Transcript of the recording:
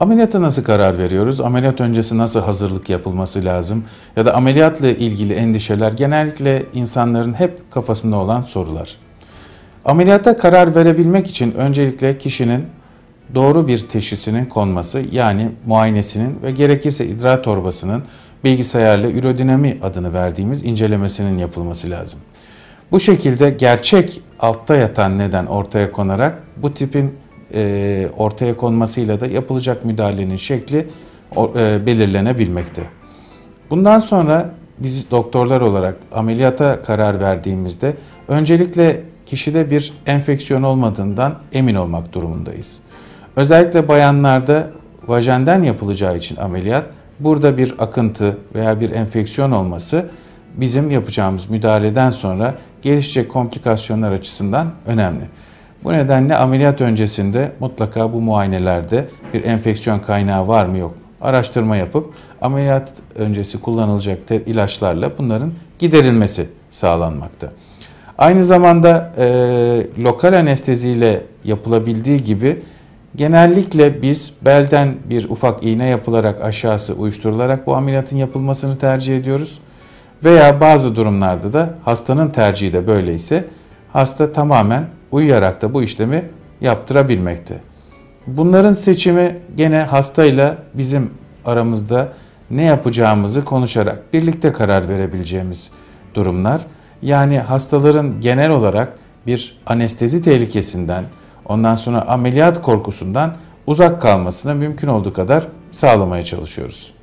Ameliyata nasıl karar veriyoruz? Ameliyat öncesi nasıl hazırlık yapılması lazım? Ya da ameliyatla ilgili endişeler genellikle insanların hep kafasında olan sorular. Ameliyata karar verebilmek için öncelikle kişinin doğru bir teşhisinin konması, yani muayenesinin ve gerekirse idrar torbasının bilgisayarla ürodinami adını verdiğimiz incelemesinin yapılması lazım. Bu şekilde gerçek altta yatan neden ortaya konarak bu tipin ortaya konmasıyla da yapılacak müdahalenin şekli belirlenebilmekte. Bundan sonra biz doktorlar olarak ameliyata karar verdiğimizde öncelikle kişide bir enfeksiyon olmadığından emin olmak durumundayız. Özellikle bayanlarda vajenden yapılacağı için ameliyat, burada bir akıntı veya bir enfeksiyon olması bizim yapacağımız müdahaleden sonra gelişecek komplikasyonlar açısından önemli. Bu nedenle ameliyat öncesinde mutlaka bu muayenelerde bir enfeksiyon kaynağı var mı yok mu araştırma yapıp ameliyat öncesi kullanılacak ilaçlarla bunların giderilmesi sağlanmakta. Aynı zamanda lokal anesteziyle yapılabildiği gibi genellikle biz belden bir ufak iğne yapılarak aşağısı uyuşturularak bu ameliyatın yapılmasını tercih ediyoruz. Veya bazı durumlarda da hastanın tercihi de böyleyse hasta tamamen uyuyarak da bu işlemi yaptırabilmekte. Bunların seçimi gene hastayla bizim aramızda ne yapacağımızı konuşarak birlikte karar verebileceğimiz durumlar. Yani hastaların genel olarak bir anestezi tehlikesinden, ondan sonra ameliyat korkusundan uzak kalmasını mümkün olduğu kadar sağlamaya çalışıyoruz.